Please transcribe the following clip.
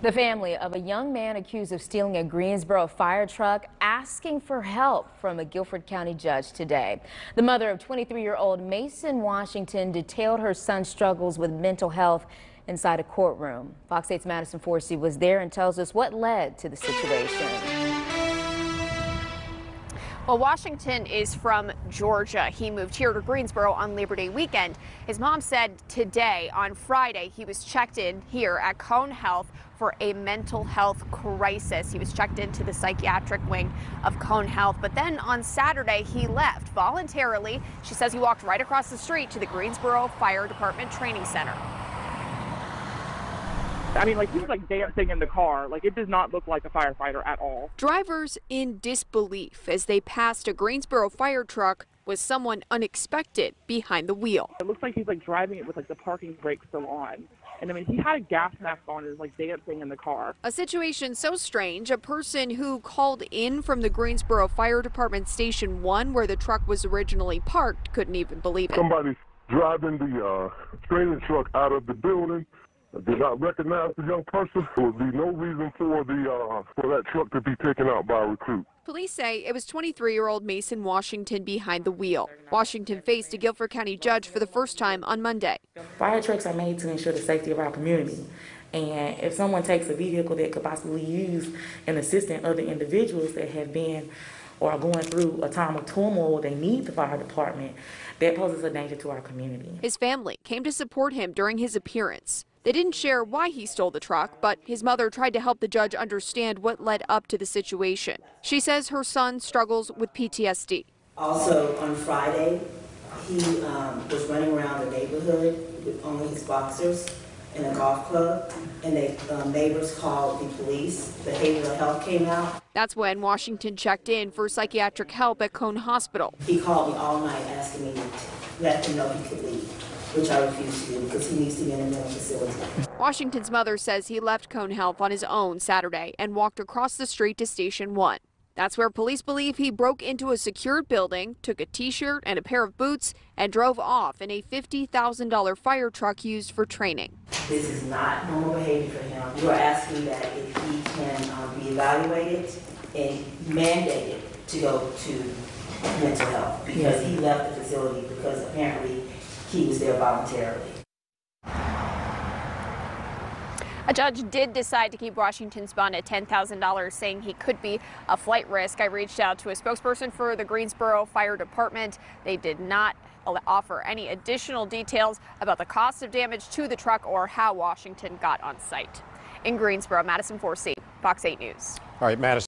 The family of a young man accused of stealing a Greensboro fire truck asking for help from a Guilford County judge today. The mother of 23-year-old Mason Washington detailed her son's struggles with mental health inside a courtroom. Fox 8's Madison Forsey was there and tells us what led to the situation. Well, Washington is from Georgia. He moved here to Greensboro on Labor Day weekend. His mom said today, on Friday, he was checked in here at Cone Health for a mental health crisis. He was checked into the psychiatric wing of Cone Health. But then on Saturday, he left voluntarily. She says he walked right across the street to the Greensboro Fire Department Training Center. I mean, like, he was, like, dancing in the car. Like, it does not look like a firefighter at all. Drivers in disbelief as they passed a Greensboro fire truck with someone unexpected behind the wheel. It looks like he's, like, driving it with, like, the parking brake still on. And, I mean, he had a gas mask on and was, like, dancing in the car. A situation so strange, a person who called in from the Greensboro Fire Department Station 1, where the truck was originally parked, couldn't even believe it. Somebody's driving the trailer truck out of the building. I did not recognize the young person. There would be no reason for that truck to be taken out by a recruit. Police say it was 23-year-old Mason Washington behind the wheel. Washington faced a Guilford County judge for the first time on Monday. Fire trucks are made to ensure the safety of our community. And if someone takes a vehicle that could possibly use in assisting other individuals that have been or are going through a time of turmoil, they need the fire department, that poses a danger to our community. His family came to support him during his appearance. They didn't share why he stole the truck, but his mother tried to help the judge understand what led up to the situation. She says her son struggles with PTSD. Also, on Friday, he was running around the neighborhood with only his boxers in a golf club, and the neighbors called the police. Behavioral health came out. That's when Washington checked in for psychiatric help at Cone Hospital. He called me all night asking me to let him know he could leave, which I refuse to do because he needs to be in a mental facility. Washington's mother says he left Cone Health on his own Saturday and walked across the street to Station 1. That's where police believe he broke into a secured building, took a T-shirt and a pair of boots, and drove off in a $50,000 fire truck used for training. This is not normal behavior for him. We're asking that if he can be evaluated and mandated to go to mental health, because he left the facility because apparently he was there voluntarily. A judge did decide to keep Washington's bond at $10,000, saying he could be a flight risk. I reached out to a spokesperson for the Greensboro Fire Department. They did not offer any additional details about the cost of damage to the truck or how Washington got on site. In Greensboro, Madison Forsey, Fox 8 News. All right, Madison.